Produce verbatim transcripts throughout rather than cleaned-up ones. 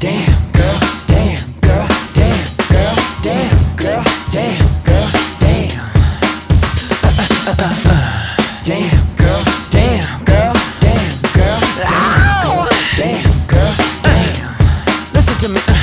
damn girl, damn girl, damn girl, damn girl, damn girl, damn. Uh, uh, uh, uh, uh. Damn girl, damn girl, damn girl, damn girl, damn girl, damn. Uh, listen to me. Uh.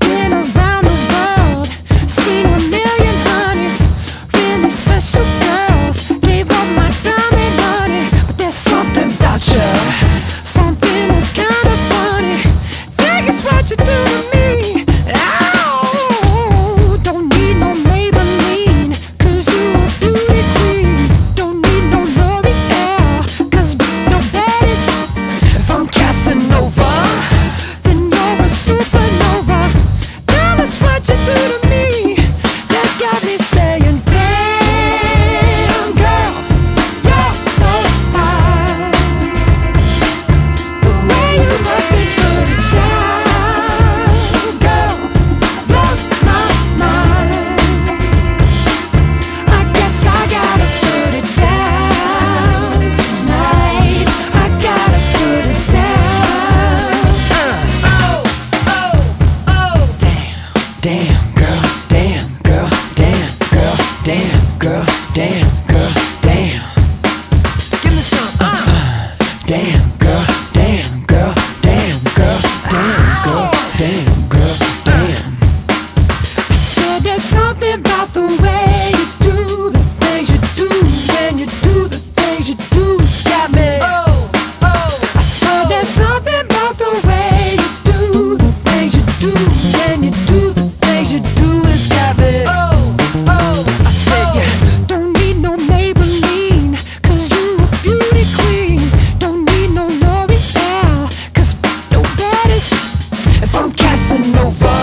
Damn girl, damn girl, damn girl, damn girl, damn girl, damn. Give me some, uh, uh. Damn girl, damn girl, damn girl, damn girl, damn girl, damn. I said there's something about the way you do the things you do when you do the things you do. It's got me. Oh, oh. I said there's something about the way you do the things you do when you do the. You do is got me. Oh, oh, I said, oh. Yeah, don't need no Maybelline, cause you a beauty queen. Don't need no L'Oreal, cause no baddest. If I'm Casanova,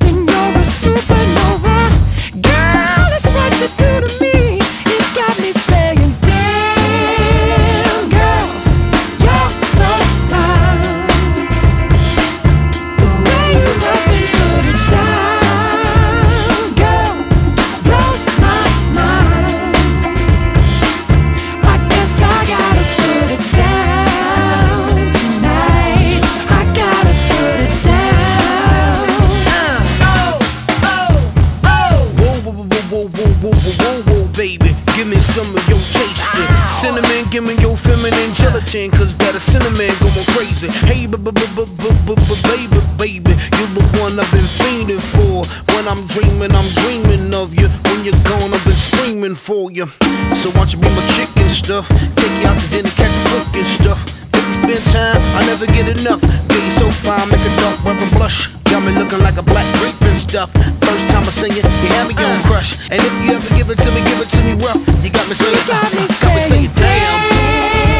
then you're a supernova. Girl, that's what you do to me. It's got me saying, damn girl, you're so fine. The way you love me good at times. Baby, give me some of your tasting. Cinnamon, give me your feminine gelatin, cause that a cinnamon going crazy. Hey, baby, baby, you're the one I've been fiending for. When I'm dreaming, I'm dreaming of you. When you're gone, I've been screaming for you. So why don't you be my chick and stuff? Take you out to dinner, catch a cook and stuff. If you spend time, I never get enough. Get you so fine, make a dark rubber blush. Got me looking like a black grape and stuff. First time I sing it, you had me on uh, crush. And if you ever give it to me, give it to me rough. You got me saying, you got me saying, damn.